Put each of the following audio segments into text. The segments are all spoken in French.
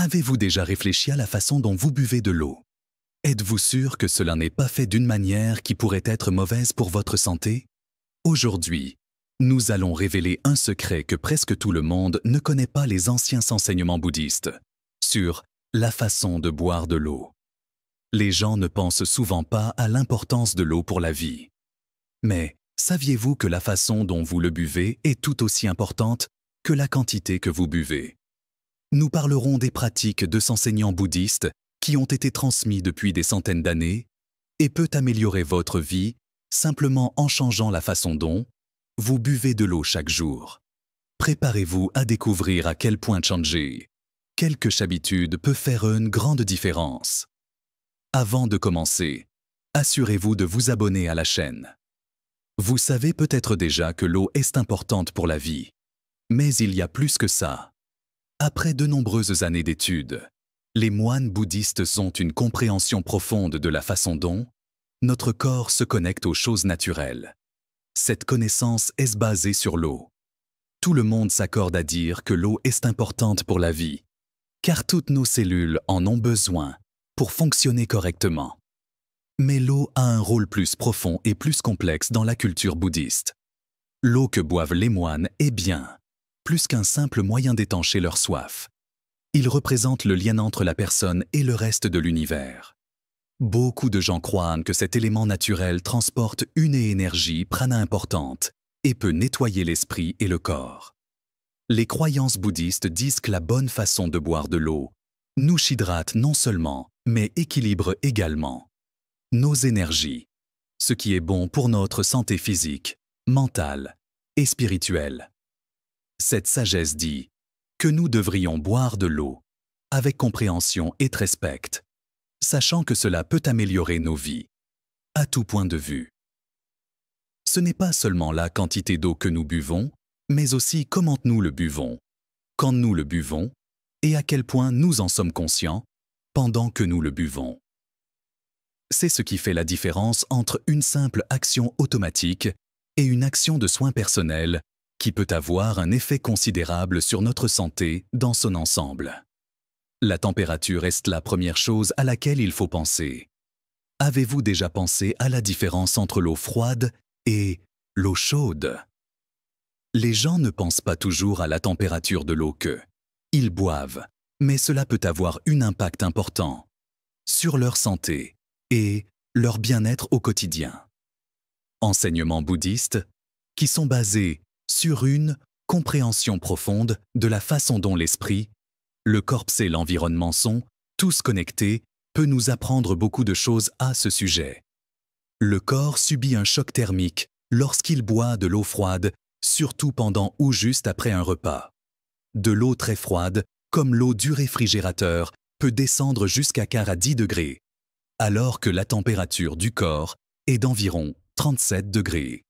Avez-vous déjà réfléchi à la façon dont vous buvez de l'eau? Êtes-vous sûr que cela n'est pas fait d'une manière qui pourrait être mauvaise pour votre santé? Aujourd'hui, nous allons révéler un secret que presque tout le monde ne connaît pas, les anciens enseignements bouddhistes, sur la façon de boire de l'eau. Les gens ne pensent souvent pas à l'importance de l'eau pour la vie. Mais saviez-vous que la façon dont vous le buvez est tout aussi importante que la quantité que vous buvez? Nous parlerons des pratiques de ces enseignants bouddhistes qui ont été transmis depuis des centaines d'années et peut améliorer votre vie simplement en changeant la façon dont vous buvez de l'eau chaque jour. Préparez-vous à découvrir à quel point changer quelques habitudes peut faire une grande différence. Avant de commencer, assurez-vous de vous abonner à la chaîne. Vous savez peut-être déjà que l'eau est importante pour la vie, mais il y a plus que ça. Après de nombreuses années d'études, les moines bouddhistes ont une compréhension profonde de la façon dont notre corps se connecte aux choses naturelles. Cette connaissance est basée sur l'eau. Tout le monde s'accorde à dire que l'eau est importante pour la vie, car toutes nos cellules en ont besoin pour fonctionner correctement. Mais l'eau a un rôle plus profond et plus complexe dans la culture bouddhiste. L'eau que boivent les moines est bien plus qu'un simple moyen d'étancher leur soif. Il représente le lien entre la personne et le reste de l'univers. Beaucoup de gens croient que cet élément naturel transporte une énergie prana importante et peut nettoyer l'esprit et le corps. Les croyances bouddhistes disent que la bonne façon de boire de l'eau nous hydrate non seulement, mais équilibre également nos énergies, ce qui est bon pour notre santé physique, mentale et spirituelle. Cette sagesse dit que nous devrions boire de l'eau avec compréhension et respect, sachant que cela peut améliorer nos vies à tout point de vue. Ce n'est pas seulement la quantité d'eau que nous buvons, mais aussi comment nous le buvons, quand nous le buvons et à quel point nous en sommes conscients pendant que nous le buvons. C'est ce qui fait la différence entre une simple action automatique et une action de soin personnel qui peut avoir un effet considérable sur notre santé dans son ensemble. La température est la première chose à laquelle il faut penser. Avez-vous déjà pensé à la différence entre l'eau froide et l'eau chaude? Les gens ne pensent pas toujours à la température de l'eau qu'ils boivent, mais cela peut avoir un impact important sur leur santé et leur bien-être au quotidien. Enseignements bouddhistes qui sont basés sur une compréhension profonde de la façon dont l'esprit, le corps et l'environnement sont tous connectés, peut nous apprendre beaucoup de choses à ce sujet. Le corps subit un choc thermique lorsqu'il boit de l'eau froide, surtout pendant ou juste après un repas. De l'eau très froide, comme l'eau du réfrigérateur, peut descendre jusqu'à 10 degrés, alors que la température du corps est d'environ 37 degrés.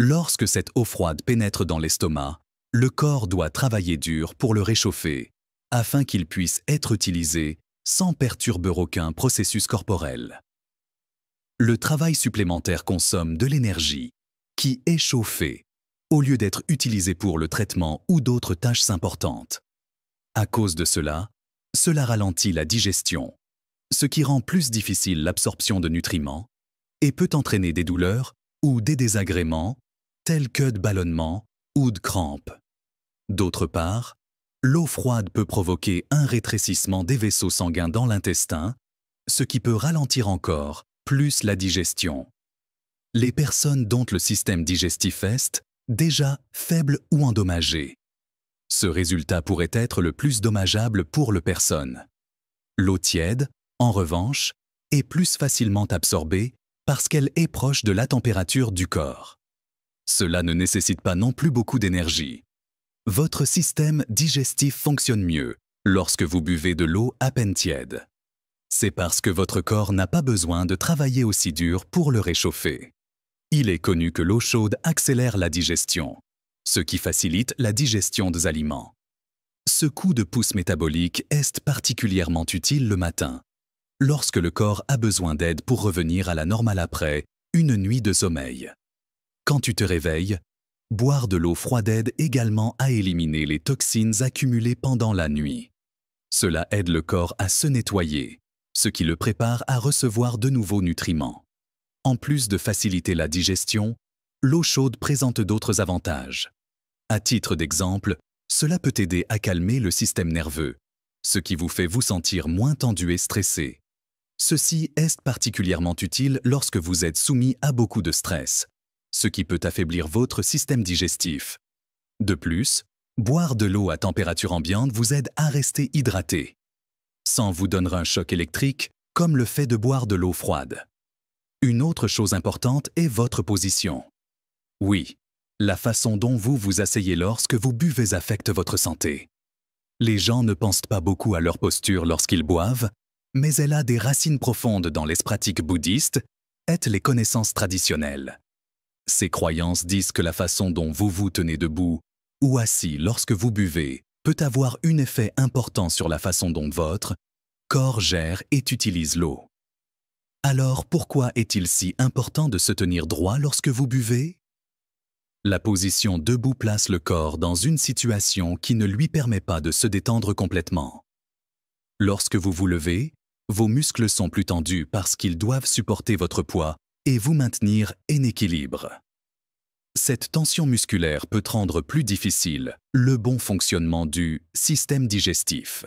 Lorsque cette eau froide pénètre dans l'estomac, le corps doit travailler dur pour le réchauffer, afin qu'il puisse être utilisé sans perturber aucun processus corporel. Le travail supplémentaire consomme de l'énergie, qui est chauffée, au lieu d'être utilisée pour le traitement ou d'autres tâches importantes. À cause de cela, cela ralentit la digestion, ce qui rend plus difficile l'absorption de nutriments et peut entraîner des douleurs ou des désagréments, tels que de ballonnements ou de crampes. D'autre part, l'eau froide peut provoquer un rétrécissement des vaisseaux sanguins dans l'intestin, ce qui peut ralentir encore plus la digestion. Les personnes dont le système digestif est déjà faible ou endommagé, ce résultat pourrait être le plus dommageable pour la personne. L'eau tiède, en revanche, est plus facilement absorbée parce qu'elle est proche de la température du corps. Cela ne nécessite pas non plus beaucoup d'énergie. Votre système digestif fonctionne mieux lorsque vous buvez de l'eau à peine tiède. C'est parce que votre corps n'a pas besoin de travailler aussi dur pour le réchauffer. Il est connu que l'eau chaude accélère la digestion, ce qui facilite la digestion des aliments. Ce coup de pouce métabolique est particulièrement utile le matin, lorsque le corps a besoin d'aide pour revenir à la normale après une nuit de sommeil. Quand tu te réveilles, boire de l'eau froide aide également à éliminer les toxines accumulées pendant la nuit, Cela aide le corps à se nettoyer, ce qui le prépare à recevoir de nouveaux nutriments. En plus de faciliter la digestion, l'eau chaude présente d'autres avantages. À titre d'exemple, cela peut aider à calmer le système nerveux, ce qui vous fait vous sentir moins tendu et stressé. Ceci est particulièrement utile lorsque vous êtes soumis à beaucoup de stress, ce qui peut affaiblir votre système digestif. De plus, boire de l'eau à température ambiante vous aide à rester hydraté, sans vous donner un choc électrique, comme le fait de boire de l'eau froide. Une autre chose importante est votre position. Oui, la façon dont vous vous asseyez lorsque vous buvez affecte votre santé. Les gens ne pensent pas beaucoup à leur posture lorsqu'ils boivent, mais elle a des racines profondes dans les pratiques bouddhistes et les connaissances traditionnelles. Ces croyances disent que la façon dont vous vous tenez debout ou assis lorsque vous buvez peut avoir un effet important sur la façon dont votre corps gère et utilise l'eau. Alors pourquoi est-il si important de se tenir droit lorsque vous buvez? La position debout place le corps dans une situation qui ne lui permet pas de se détendre complètement. Lorsque vous vous levez, vos muscles sont plus tendus parce qu'ils doivent supporter votre poids et vous maintenir en équilibre. Cette tension musculaire peut rendre plus difficile le bon fonctionnement du système digestif,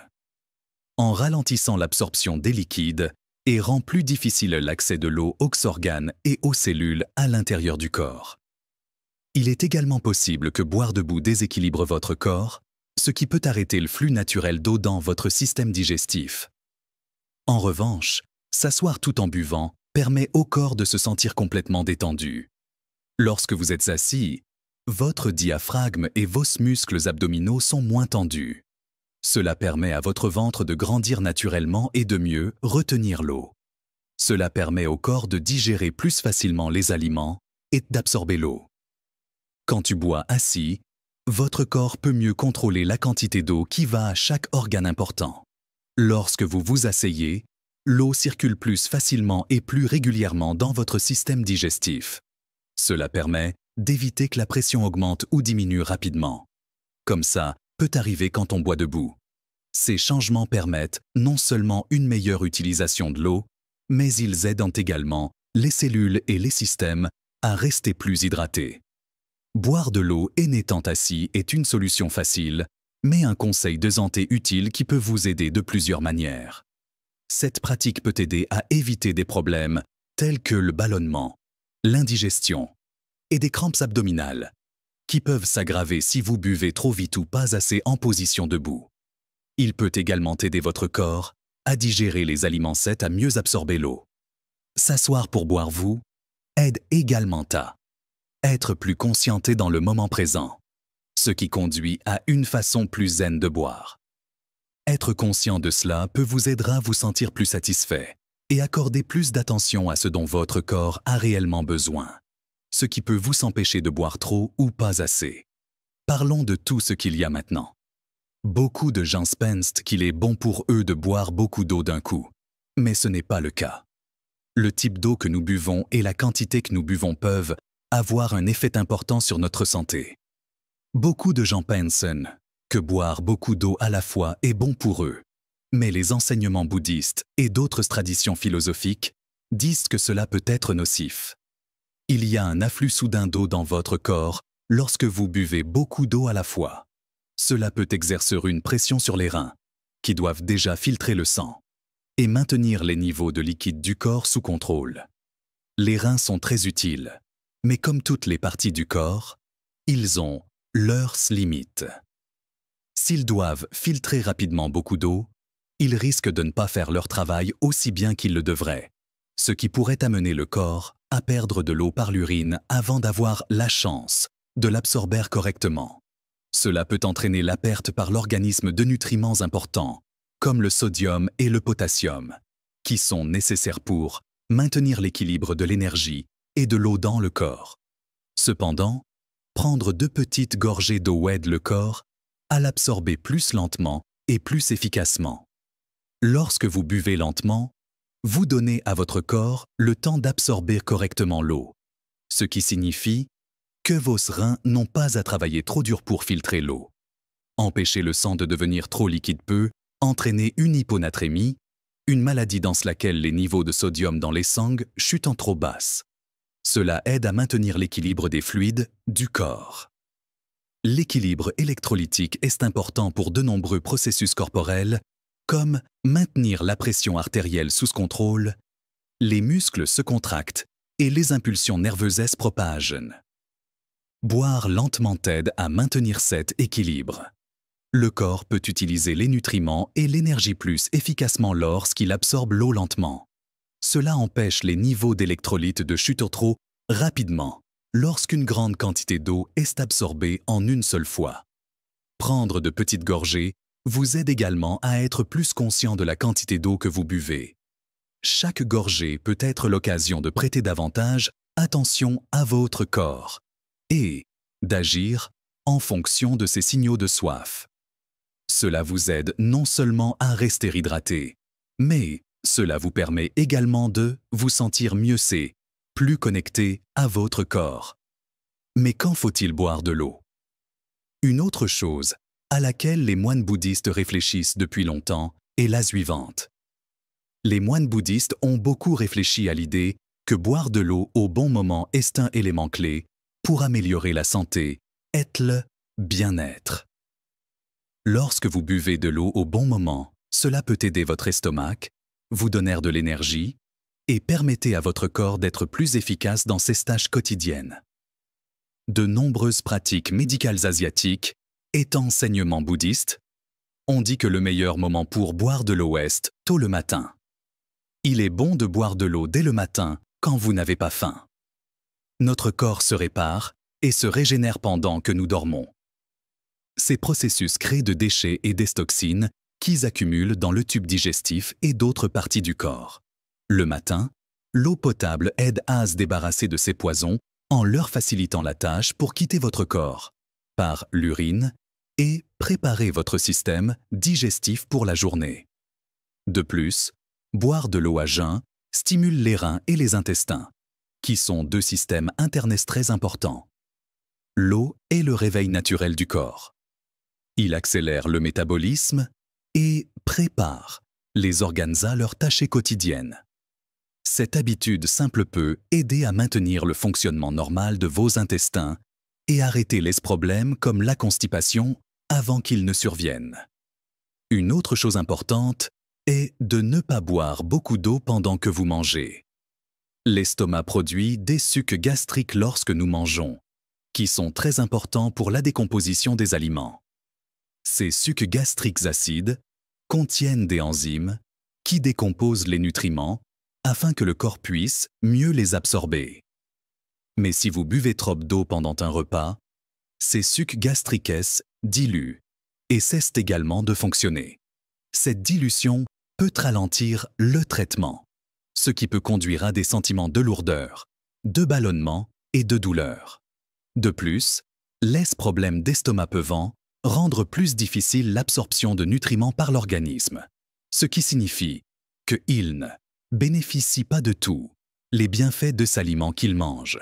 en ralentissant l'absorption des liquides et rend plus difficile l'accès de l'eau aux organes et aux cellules à l'intérieur du corps. Il est également possible que boire debout déséquilibre votre corps, ce qui peut arrêter le flux naturel d'eau dans votre système digestif. En revanche, s'asseoir tout en buvant permet au corps de se sentir complètement détendu. Lorsque vous êtes assis, votre diaphragme et vos muscles abdominaux sont moins tendus. Cela permet à votre ventre de grandir naturellement et de mieux retenir l'eau. Cela permet au corps de digérer plus facilement les aliments et d'absorber l'eau. Quand tu bois assis, votre corps peut mieux contrôler la quantité d'eau qui va à chaque organe important. Lorsque vous vous asseyez, l'eau circule plus facilement et plus régulièrement dans votre système digestif. Cela permet d'éviter que la pression augmente ou diminue rapidement, comme ça peut arriver quand on boit debout. Ces changements permettent non seulement une meilleure utilisation de l'eau, mais ils aident également les cellules et les systèmes à rester plus hydratés. Boire de l'eau en étant assis est une solution facile, mais un conseil de santé utile qui peut vous aider de plusieurs manières. Cette pratique peut aider à éviter des problèmes tels que le ballonnement, l'indigestion et des crampes abdominales, qui peuvent s'aggraver si vous buvez trop vite ou pas assez en position debout. Il peut également aider votre corps à digérer les aliments secs, à mieux absorber l'eau. S'asseoir pour boire vous aide également à être plus conscienté dans le moment présent, ce qui conduit à une façon plus zen de boire. Être conscient de cela peut vous aider à vous sentir plus satisfait et accorder plus d'attention à ce dont votre corps a réellement besoin, ce qui peut vous empêcher de boire trop ou pas assez. Parlons de tout ce qu'il y a maintenant. Beaucoup de gens pensent qu'il est bon pour eux de boire beaucoup d'eau d'un coup, mais ce n'est pas le cas. Le type d'eau que nous buvons et la quantité que nous buvons peuvent avoir un effet important sur notre santé. Beaucoup de gens pensent que boire beaucoup d'eau à la fois est bon pour eux, mais les enseignements bouddhistes et d'autres traditions philosophiques disent que cela peut être nocif. Il y a un afflux soudain d'eau dans votre corps lorsque vous buvez beaucoup d'eau à la fois. Cela peut exercer une pression sur les reins, qui doivent déjà filtrer le sang, et maintenir les niveaux de liquide du corps sous contrôle. Les reins sont très utiles, mais comme toutes les parties du corps, ils ont leurs limites. S'ils doivent filtrer rapidement beaucoup d'eau, ils risquent de ne pas faire leur travail aussi bien qu'ils le devraient, ce qui pourrait amener le corps à perdre de l'eau par l'urine avant d'avoir la chance de l'absorber correctement. Cela peut entraîner la perte par l'organisme de nutriments importants, comme le sodium et le potassium, qui sont nécessaires pour maintenir l'équilibre de l'énergie et de l'eau dans le corps. Cependant, prendre deux petites gorgées d'eau aide le corps à l'absorber plus lentement et plus efficacement. Lorsque vous buvez lentement, vous donnez à votre corps le temps d'absorber correctement l'eau, ce qui signifie que vos reins n'ont pas à travailler trop dur pour filtrer l'eau. Empêcher le sang de devenir trop liquide peut entraîner une hyponatrémie, une maladie dans laquelle les niveaux de sodium dans les sangs chutent en trop basse. Cela aide à maintenir l'équilibre des fluides du corps. L'équilibre électrolytique est important pour de nombreux processus corporels, comme maintenir la pression artérielle sous contrôle, les muscles se contractent et les impulsions nerveuses se propagent. Boire lentement aide à maintenir cet équilibre. Le corps peut utiliser les nutriments et l'énergie plus efficacement lorsqu'il absorbe l'eau lentement. Cela empêche les niveaux d'électrolytes de chuter trop rapidement lorsqu'une grande quantité d'eau est absorbée en une seule fois. Prendre de petites gorgées vous aide également à être plus conscient de la quantité d'eau que vous buvez. Chaque gorgée peut être l'occasion de prêter davantage attention à votre corps et d'agir en fonction de ses signaux de soif. Cela vous aide non seulement à rester hydraté, mais cela vous permet également de vous sentir mieux et plus connecté à votre corps. Mais quand faut-il boire de l'eau? Une autre chose à laquelle les moines bouddhistes réfléchissent depuis longtemps est la suivante. Les moines bouddhistes ont beaucoup réfléchi à l'idée que boire de l'eau au bon moment est un élément clé pour améliorer la santé et le bien-être. Lorsque vous buvez de l'eau au bon moment, cela peut aider votre estomac, vous donner de l'énergie et permettez à votre corps d'être plus efficace dans ses tâches quotidiennes. De nombreuses pratiques médicales asiatiques et enseignements bouddhistes ont dit que le meilleur moment pour boire de l'eau est tôt le matin. Il est bon de boire de l'eau dès le matin quand vous n'avez pas faim. Notre corps se répare et se régénère pendant que nous dormons. Ces processus créent des déchets et des toxines qui accumulent dans le tube digestif et d'autres parties du corps. Le matin, l'eau potable aide à se débarrasser de ces poisons en leur facilitant la tâche pour quitter votre corps par l'urine et préparer votre système digestif pour la journée. De plus, boire de l'eau à jeun stimule les reins et les intestins, qui sont deux systèmes internes très importants. L'eau est le réveil naturel du corps. Il accélère le métabolisme et prépare les organes à leurs tâches quotidiennes. Cette habitude simple peut aider à maintenir le fonctionnement normal de vos intestins et arrêter les problèmes comme la constipation avant qu'ils ne surviennent. Une autre chose importante est de ne pas boire beaucoup d'eau pendant que vous mangez. L'estomac produit des sucs gastriques lorsque nous mangeons, qui sont très importants pour la décomposition des aliments. Ces sucs gastriques acides contiennent des enzymes qui décomposent les nutriments afin que le corps puisse mieux les absorber. Mais si vous buvez trop d'eau pendant un repas, ces sucs gastriques se diluent et cessent également de fonctionner. Cette dilution peut ralentir le traitement, ce qui peut conduire à des sentiments de lourdeur, de ballonnement et de douleur. De plus, les problèmes d'estomac peuvent rendre plus difficile l'absorption de nutriments par l'organisme, ce qui signifie qu'il ne bénéficie pas de tous les bienfaits de cet aliment qu'il mange.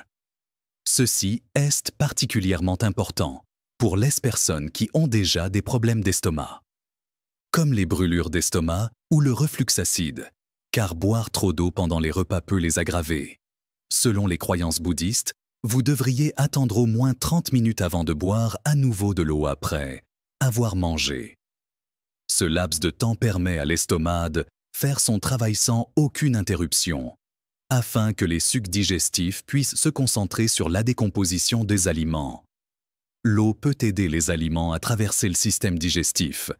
Ceci est particulièrement important pour les personnes qui ont déjà des problèmes d'estomac, comme les brûlures d'estomac ou le reflux acide, car boire trop d'eau pendant les repas peut les aggraver. Selon les croyances bouddhistes, vous devriez attendre au moins 30 minutes avant de boire à nouveau de l'eau après avoir mangé. Ce laps de temps permet à l'estomac de faire son travail sans aucune interruption, afin que les sucs digestifs puissent se concentrer sur la décomposition des aliments. L'eau peut aider les aliments à traverser le système digestif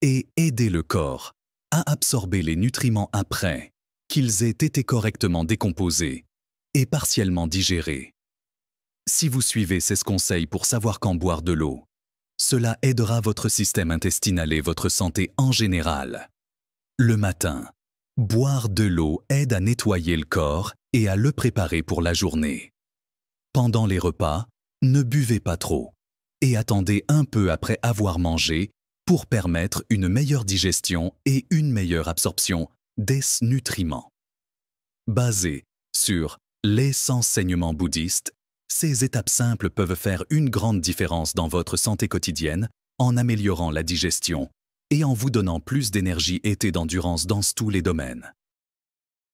et aider le corps à absorber les nutriments après qu'ils aient été correctement décomposés et partiellement digérés. Si vous suivez ces conseils pour savoir quand boire de l'eau, cela aidera votre système intestinal et votre santé en général. Le matin, boire de l'eau aide à nettoyer le corps et à le préparer pour la journée. Pendant les repas, ne buvez pas trop et attendez un peu après avoir mangé pour permettre une meilleure digestion et une meilleure absorption des nutriments. Basé sur les enseignements bouddhistes, ces étapes simples peuvent faire une grande différence dans votre santé quotidienne en améliorant la digestion, et en vous donnant plus d'énergie et d'endurance dans tous les domaines.